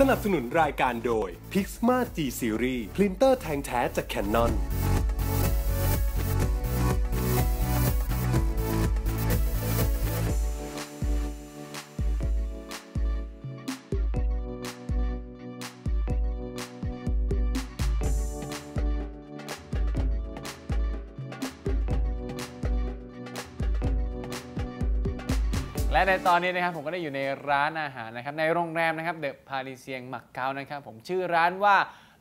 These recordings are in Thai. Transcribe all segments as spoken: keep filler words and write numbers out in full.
สนับสนุนรายการโดย Pixma G Series พรินเตอร์แทงแท้จาก Canonและในตอนนี้นะครับผมก็ได้อยู่ในร้านอาหารนะครับในโรงแรมนะครับเดอะพาริเซียงมักเก๊านะครับผมชื่อร้านว่า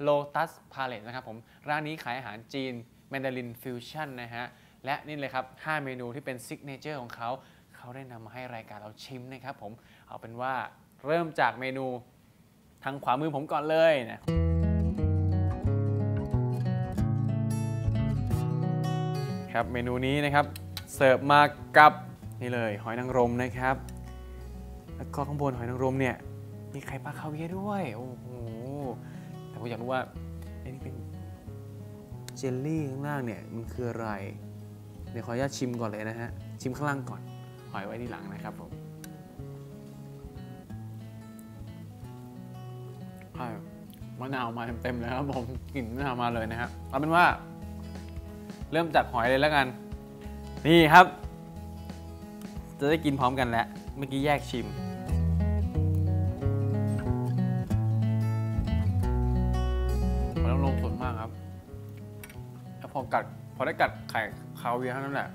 Lotus Palace นะครับผมร้านนี้ขายอาหารจีนแมนดารินฟิวชั่นนะฮะและนี่เลยครับห้าเมนูที่เป็นซิกเนเจอร์ของเขาเขาได้นำมาให้รายการเราชิมนะครับผมเอาเป็นว่าเริ่มจากเมนูทางขวามือผมก่อนเลยนะนะครับเมนูนี้นะครับเสิร์ฟมากับนี่เลยหอยนางรมนะครับแล้วก็ข้างบนหอยนางรมเนี่ยมีไข่ปลาคาเวียร์ด้วยโอ้โหแต่ผมอยากรู้ว่าไอ้นี่เป็นเจลลี่ข้างล่างเนี่ยมันคืออะไรเดี๋ยวขออนุญาตชิมก่อนเลยนะฮะชิมข้างล่างก่อนหอยไว้ที่หลังนะครับผมมะนาวมาเต็มๆเลยครับผมกลิ่นมะนาวมาเลยนะฮะเอาเป็นว่าเริ่มจากหอยเลยแล้วกันนี่ครับจะได้กินพร้อมกันแล้วเมื่อกี้แยกชิมมันต้องลงสดมากครับแล้วพอกัดพอได้กัดไข่คาเวียร์เท่านั้นแหละ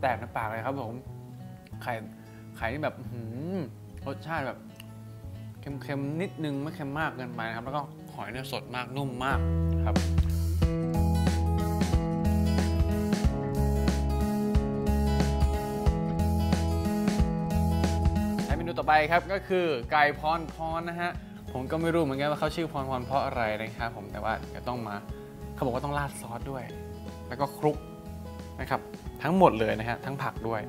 แตกในปากเลยครับผมไข่ไข่นี่แบบรสชาติแบบเค็มๆนิดนึงไม่เค็มมากเกินไปนะครับแล้วก็หอยเนี่ยสดมากนุ่มมากครับต่อไปครับก็คือไก่พรพรนะฮะผมก็ไม่รู้เหมือนกันว่าเขาชื่อพรพรเพราะอะไรนะครับผมแต่ว่าเดี๋ยวต้องมาเขาบอกว่าต้องราดซอสด้วยแล้วก็คลุกนะครับทั้งหม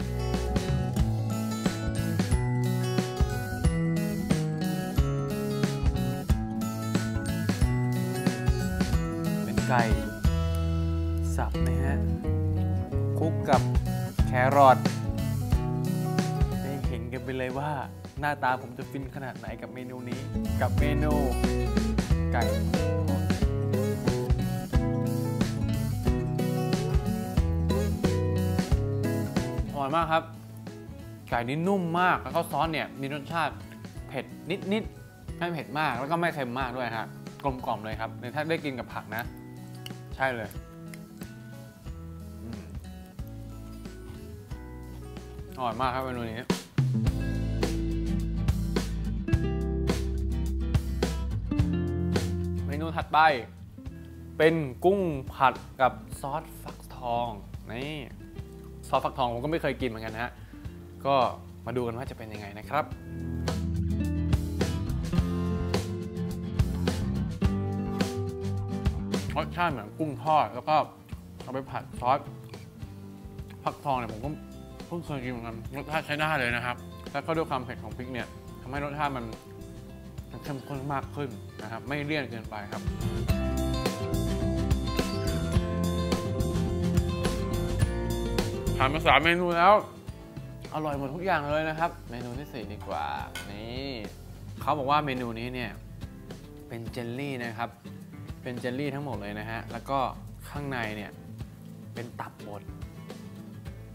ดเลยนะฮะทั้งผักด้วยเป็นไก่สับนะฮะคลุกกับแครอทกันไปเลยว่าหน้าตาผมจะฟินขนาดไหนกับเมนูนี้กับเมนูไก่อร่อยมากครับไก่นี่นุ่มมากแล้วก็ซอสเนี่ยมีรสชาติเผ็ดนิดๆไม่เผ็ดมากแล้วก็ไม่เค็มมากด้วยครับกลมกล่อมเลยครับถ้าได้กินกับผักนะใช่เลยอร่อยมากครับเมนูนี้เมนูถัดไปเป็นกุ้งผัดกับซอสฟักทองนี่ซอสฟักทองผมก็ไม่เคยกินเหมือนกันนะฮะก็มาดูกันว่าจะเป็นยังไงนะครับรสชาติเหมือนกุ้งทอดแล้วก็เอาไปผัดซอสฟักทองเนี่ยผมก็เพิ่งเคยกินเหมือนกันรสชาติใช้ได้เลยนะครับแล้วก็ด้วยความเผ็ดของพริกเนี่ยทำให้รสชาติมันเข้มข้นมากขึ้นนะครับไม่เลี่ยนเกินไปครับผ่านมาสามเมนูแล้วอร่อยหมดทุกอย่างเลยนะครับเมนูที่สี่ดีกว่านี่เขาบอกว่าเมนูนี้เนี่ยเป็นเจลลี่นะครับเป็นเจลลี่ทั้งหมดเลยนะฮะแล้วก็ข้างในเนี่ยเป็นตับบด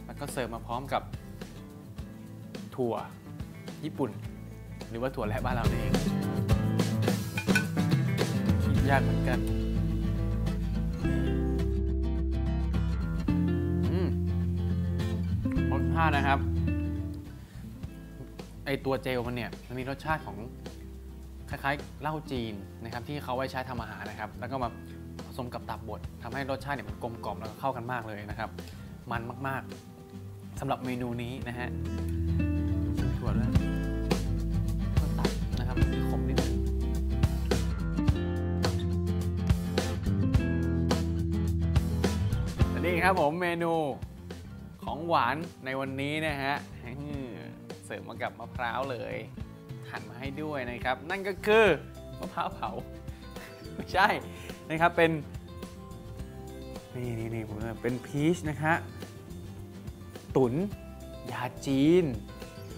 แล้วก็เสิร์ฟมาพร้อมกับถั่วญี่ปุ่นหรือว่าถั่วแระบ้านเราเองคิดยากเหมือนกันรสชาตินะครับไอตัวเจลมันเนี่ยมันมีรสชาติของคล้ายๆเหล้าจีนนะครับที่เขาไว้ใช้ทำอาหารนะครับแล้วก็มาผสมกับตับบดทำให้รสชาติเนี่ยมันกลมกล่อมแล้วก็เข้ากันมากเลยนะครับมันมากๆสำหรับเมนูนี้นะฮะชิมถั่วด้วยก็ตัดนะครับที่ขมนิดนึงและนี่ครับผมเมนูของหวานในวันนี้นะฮะเสิร์ฟมากับมะพร้าวเลยหั่นมาให้ด้วยนะครับนั่นก็คือมะพร้าวเผาไม่ใช่นะครับเป็นนี่นี่นี่ผมเป็นพีชนะฮะตุ๋นยาจีน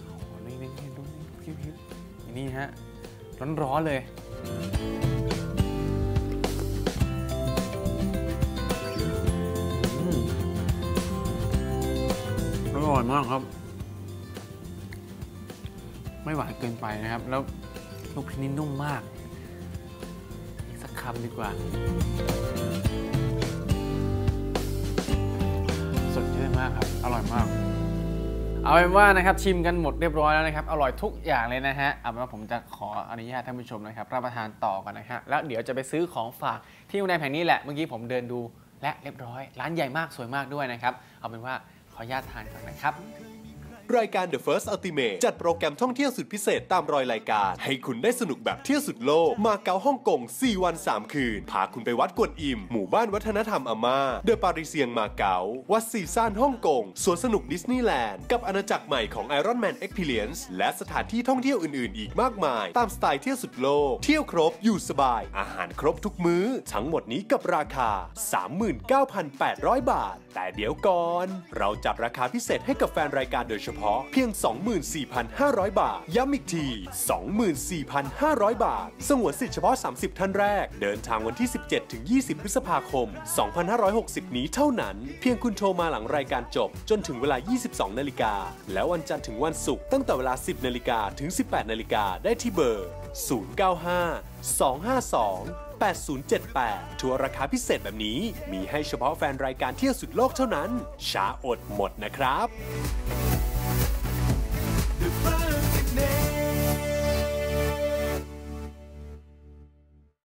โอ้โหนี่นี่นี่นี่นี่ฮะ ร้อนๆเลยอร่อยมากครับไม่หวานเกินไปนะครับแล้วลูกชิ้นนี่นุ่มมากสักคำดีกว่าสดชื่นมากครับอร่อยมากเอาเป็นว่านะครับชิมกันหมดเรียบร้อยแล้วนะครับอร่อยทุกอย่างเลยนะฮะเอาเป็นว่าผมจะขออนุญาตท่านผู้ชมนะครับรับประทานต่อกันนะฮะแล้วเดี๋ยวจะไปซื้อของฝากที่โรงแรมแห่งนี้แหละเมื่อกี้ผมเดินดูและเรียบร้อยร้านใหญ่มากสวยมากด้วยนะครับเอาเป็นว่าขออนุญาตทานก่อนนะครับรายการ The First Ultimate จัดโปรแกรมท่องเที่ยวสุดพิเศษตามรอยรายการให้คุณได้สนุกแบบเที่ยวสุดโลกมาเก๊าฮ่องกงสี่วันสามคืนพาคุณไปวัดกวนอิมหมู่บ้านวัฒนธรรมอาม่าเดอะปาริเซียงมาเก๊าวัดซีซ่านฮ่องกงสวนสนุกดิสนีย์แลนด์กับอาณาจักรใหม่ของ Iron Man Experience และสถานที่ท่องเที่ยวอื่นๆอีกมากมายตามสไตล์เที่ยวสุดโลกเที่ยวครบอยู่สบายอาหารครบทุกมื้อทั้งหมดนี้กับราคา สามหมื่นเก้าพันแปดร้อยบาทแต่เดี๋ยวก่อนเราจัดราคาพิเศษให้กับแฟนรายการโดยเฉพาะเพียง สองหมื่นสี่พันห้าร้อยบาทย้ำอีกที สองหมื่นสี่พันห้าร้อยบาทสงวนสิทธิเฉพาะสามสิบท่านแรกเดินทางวันที่ สิบเจ็ดถึงยี่สิบพฤษภาคมสองพันห้าร้อยหกสิบนี้เท่านั้นเพียงคุณโทรมาหลังรายการจบจนถึงเวลายี่สิบสองนาฬิกาแล้ววันจันทร์ถึงวันศุกร์ตั้งแต่เวลาสิบนาฬิกาถึงสิบแปดนาฬิกาได้ที่เบอร์ศูนย์เก้าห้า สองห้าสอง แปดศูนย์เจ็ดแปด ทัวร์ราคาพิเศษแบบนี้มีให้เฉพาะแฟนรายการเที่ยวสุดโลกเท่านั้นช้าอดหมดนะครับ